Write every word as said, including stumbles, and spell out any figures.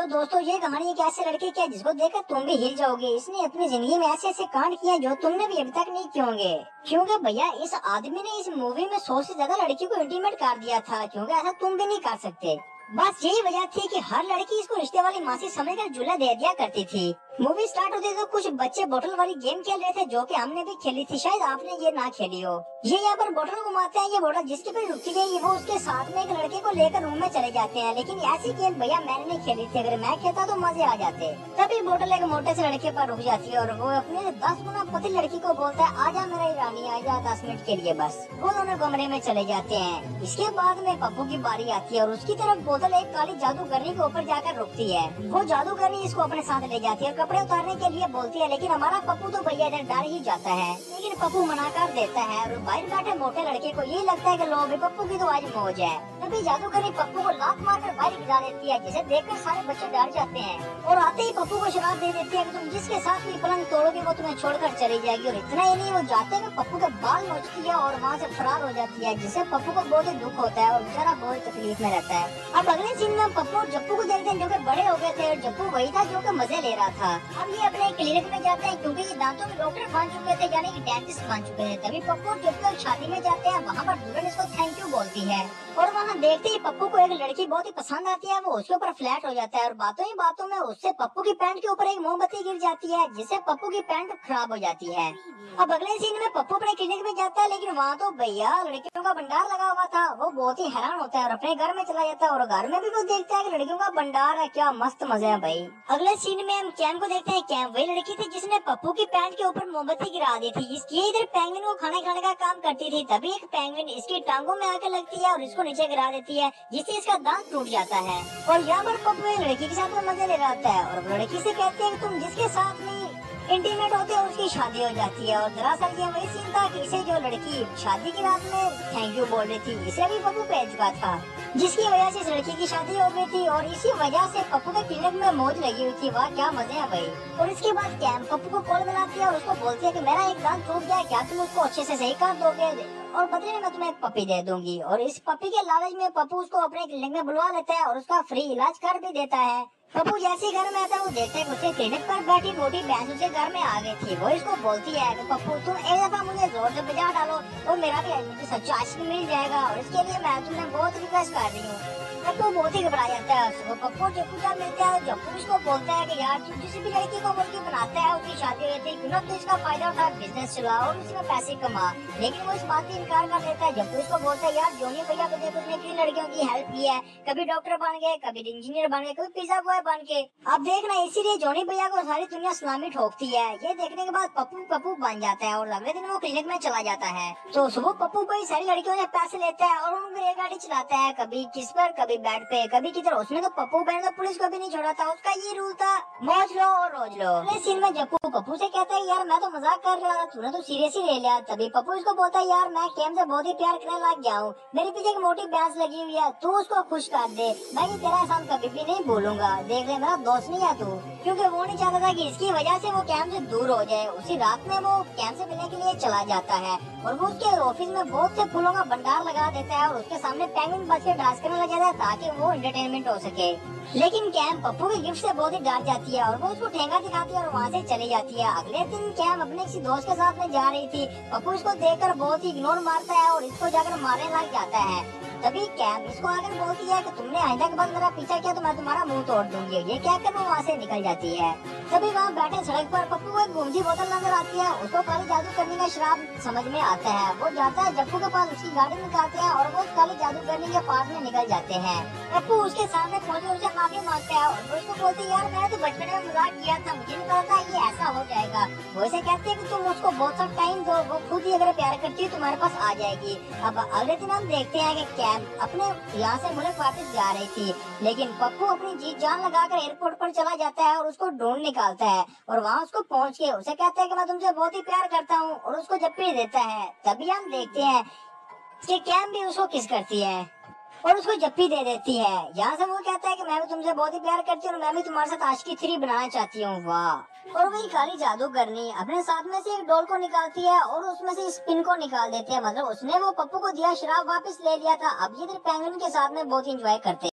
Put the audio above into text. तो दोस्तों ये कहानी है कि ऐसे लड़के क्या जिसको देखकर तुम भी हिल जाओगे। इसने अपनी जिंदगी में ऐसे ऐसे कांड किए जो तुमने भी अभी तक नहीं किए होंगे, क्योंकि भैया इस आदमी ने इस मूवी में सौ से ज्यादा लड़की को इंटीमेट कर दिया था, क्योंकि ऐसा तुम भी नहीं कर सकते। बस यही वजह थी कि हर लड़की इसको रिश्ते वाली मासी समझकर झूला दे दिया करती थी। मूवी स्टार्ट होते तो कुछ बच्चे बोतल वाली गेम खेल रहे थे, जो कि हमने भी खेली थी, शायद आपने ये ना खेली हो। ये यहाँ पर बोतल घुमाते हैं, ये बोतल जिसकी कोई रुकती नहीं वो उसके साथ में एक लड़के को लेकर रूम में चले जाते हैं। लेकिन ऐसी गेम भैया मैंने नहीं खेली थी, अगर मैं खेलता तो मजे आ जाते। तभी बोतल एक मोटे से लड़के पर रुक जाती है और वो अपने दस गुना पतली लड़की को बोलता है आजा मेरा रानी आजा दस मिनट के लिए बस। वो दोनों कमरे में चले जाते हैं। इसके बाद में पप्पू की बारी आती है और उसकी तरफ बोतल एक काली जादूगरनी के ऊपर जाकर रुकती है। वो जादूगरनी इसको अपने साथ ले जाती है, कपड़े उतारने के लिए बोलती है, लेकिन हमारा पप्पू तो भैया इधर डर ही जाता है, लेकिन पप्पू मना कर देता है। और बाहर बैठे मोटे लड़के को ये लगता है कि लो भी पप्पू की तो आज मौज है। तभी जादूगरनी पप्पू को लात मारकर बाहर गिरा देती है, जिसे देखकर सारे बच्चे डर जाते हैं और आते ही पप्पू को शराब दे देती है कि तुम जिसके साथ भी पलंग तोड़ोगे वो तुम्हें छोड़कर चली जाएगी। और इतना ही नहीं, वो जाते हुए पप्पू के बाल नोचती है और वहाँ से फरार हो जाती है, जिससे पप्पू को बहुत ही दुख होता है और बेचारा बहुत तकलीफ में रहता है। अब अगले सीन में पप्पू और जप्पू को देखते हैं, जो की बड़े हो गए थे और जप्पू वही था जो की मजे ले रहा था। अब ये अपने क्लिनिक में जाते हैं, क्योंकि ये दांतों में डॉक्टर बन चुके थे, यानी कि डेंटिस्ट बन चुके थे। तभी पप्पू जब शादी में जाते हैं, वहाँ पर दुल्हन इसको थैंक यू बोलती है और वहाँ देखते ही पप्पू को एक लड़की बहुत ही पसंद आती है। वो उसके ऊपर फ्लैट हो जाता है और बातों ही बातों में उससे पप्पू की पैंट के ऊपर एक मोमबत्ती गिर जाती है, जिससे पप्पू की पैंट खराब हो जाती है। अब अगले सीन में पप्पू अपने क्लिनिक में जाता है, लेकिन वहाँ तो भैया लड़कियों का भंडार लगा हुआ था। वो बहुत ही हैरान होता है और अपने घर में चला जाता है और घर में भी वो देखता है कि लड़कियों का भंडार है, क्या मस्त मजे है भाई। अगले सीन में हम कैम को देखते हैं। कैम वही लड़की थी जिसने पप्पू की पैंट के ऊपर मोमबत्ती गिरा दी थी। इसकी इधर पेंगुइन को खाना खाने का काम करती थी, तभी एक पेंगुइन इसकी टांगों में आकर लगती है और इसको नीचे गिरा देती है, जिससे इसका दांत टूट जाता है। और यहाँ पर पप्पू लड़की के साथ मजे ले रहा होता है और लड़की से कहती है तुम जिसके साथ में इंटीमेट होते हैं उसकी शादी हो जाती है। और दरअसल ये वही सीन था कि इसे जो लड़की शादी की रात में थैंक यू बोल रही थी, इसे भी पप्पू पहन चुका था, जिसकी वजह से इस लड़की की शादी हो गई थी और इसी वजह से पप्पू के क्लिनिक में मौज लगी हुई थी। वाह क्या मजे है भाई। और इसके बाद कैम पप्पू को कॉल बनाती है और उसको बोलती है कि मेरा एक दांत टूट गया, क्या तुम उसको अच्छे से सही कर दोगे और बदले में मैं तुम्हें एक पपी दे दूंगी। और इस पपी के लालच में पप्पू उसको अपने क्लिनिक में बुलवा लेता है और उसका फ्री इलाज कर भी देता है। पप्पू जैसे घर में आता है वो देखता है उसके क्लिनिक पर बैठी मोटी भैंस उसके घर में आ गई थी। वो इसको बोलती है कि पप्पू तुम एक दफा मुझे जोर से बजा डालो और मेरा भी मुझे सच्चा आशिक मिल जाएगा, और इसके लिए मैं तुम्हें बहुत रिक्वेस्ट कर रही हूँ। पप्पू बहुत ही घबरा जाता है। उसको पप्पू और जप्पू का मिलता है और जप्पू इसको बोलता है कि यार तुम जिस भी लड़की को मुर्गी बनाता है उसकी शादी हो जाती है, क्यों ना तू इसका फायदा उठा, बिजनेस चला और उसमें पैसे कमा। लेकिन वो इस बात से इनकार कर देता है। जप्पू इसको बोलता है यार जोनी भैया को देखो उसने कितनी लड़कियों की हेल्प की है, कभी डॉक्टर बन गए, कभी इंजीनियर बन गए, कभी पिज्जा बॉय बन के। अब देखना इसीलिए जोनी भैया को सारी दुनिया सलामी ठोकती है। ये देखने के बाद पप्पू पप्पू बन जाता है और अगले दिन वो क्लिनिक में चला जाता है। तो सुबह पप्पू को सारी लड़कियों से पैसे लेता है और उनको गाड़ी चलाता है, कभी किस पर कभी बैट पे कभी किधर। उसने तो पप्पू बहन तो पुलिस को भी नहीं छोड़ा था, उसका ये रूल था मौज लो और रोज लो। इस सीन में जप्पू पप्पू से कहता है यार मैं तो मजाक कर रहा था, तूने तो सीरियस ही ले लिया। तभी पप्पू इसको बोलता है यार मैं कैम से बहुत ही प्यार करने लग गया हूँ, मेरे पीछे एक मोटी भैंस लगी हुई है, तू उसको खुश कर दे, मैं ये तेरा एहसान कभी भी नहीं भूलूंगा, देख ले मेरा दोस्त नहीं है तू। क्योंकि वो नहीं चाहता था कि इसकी वजह से वो कैम से दूर हो जाए। उसी रात में वो कैम से मिलने के लिए चला जाता है और वो उसके ऑफिस में बहुत से फूलों का भंडार लगा देता है और उसके सामने पेंगुइन बच के डांस करने लग जाता है ताकि वो एंटरटेनमेंट हो सके। लेकिन कैम पप्पू के गिफ्ट से बहुत ही डर जाती है और वो उसको ठेंगा दिखाती है और वहाँ से चली जाती है। अगले दिन कैम अपने किसी दोस्त के साथ में जा रही थी, पप्पू इसको देखकर बहुत ही इग्नोर मारता है और इसको जाकर मारने लग जाता है। तभी कैम इसको आकर बोलती है कि तुमने आइंदा के बाद मेरा पीछा किया तो मैं तुम्हारा मुंह तोड़ दूंगी। ये कहकर वो वहाँ से निकल जाती है। तभी वहाँ बैठे सड़क पर पप्पू को एक घूमती बोतल नजर आती है, उसको काली जादू करने का शराब समझ में आता है। वो जाता है जप्पू के पास, उसकी गाड़ी निकालते हैं और वो काली जादू करने के पास में निकल जाते हैं। पप्पू उसके सामने पहुंचे उसे माफी मांगता है और उसको बोलते हैं यार मैंने तो बचपन में मजाक किया था, मुझे नहीं पता था ये ऐसा हो जाएगा। वो इसे कहते हैं कि तुम उसको बहुत सा टाइम दो, वो खुद ही अगर प्यार करती है तुम्हारे पास आ जाएगी। अब अगले दिन हम देखते हैं कि कैम अपने यहाँ से मुल्क वापस जा रही थी, लेकिन पप्पू अपनी जीत जान लगाकर एयरपोर्ट पर चला जाता है और उसको ढूंढ निकालता है और वहाँ उसको पहुँच के उसे कहता है कि मैं तुमसे बहुत ही प्यार करता हूँ और उसको जप्पी देता है। तभी हम देखते हैं कि कैम भी उसको किस करती है और उसको जप्पी दे देती है। यहाँ से वो कहता है कि मैं भी तुमसे बहुत ही प्यार करती हूँ और मैं भी तुम्हारे साथ आशिकी थ्री बनाना चाहती हूँ। वाह। और वही काली जादूगरनी अपने साथ में से एक डॉल को निकालती है और उसमें से स्पिन को निकाल देती है, मतलब उसने वो पप्पू को दिया शराब वापस ले लिया था। अब ये पेंगुइन के साथ में बहुत इंजॉय करते हैं।